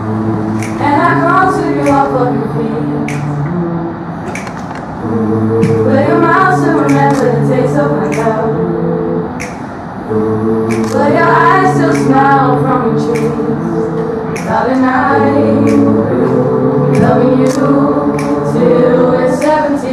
And I call to you off of your feet. But your mouth should remember the taste of my love. But your eyes still smile from your cheeks. Darling, I loving you till we're 17.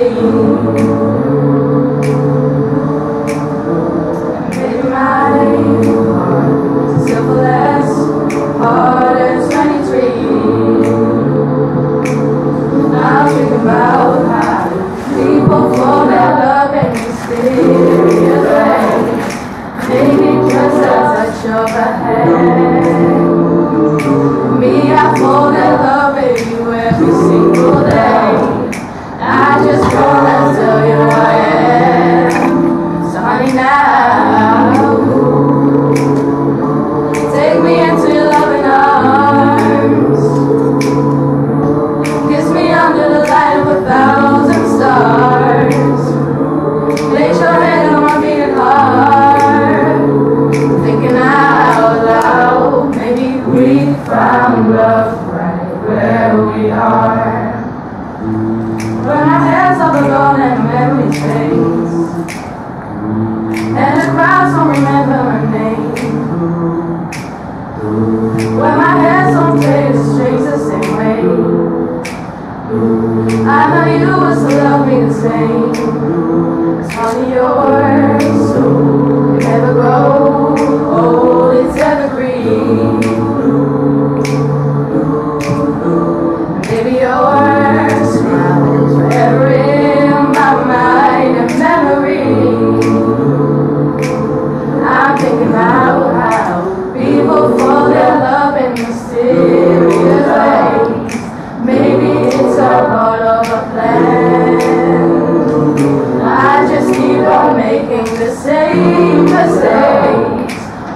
Same mistakes,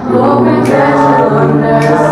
hoping that you'll understand.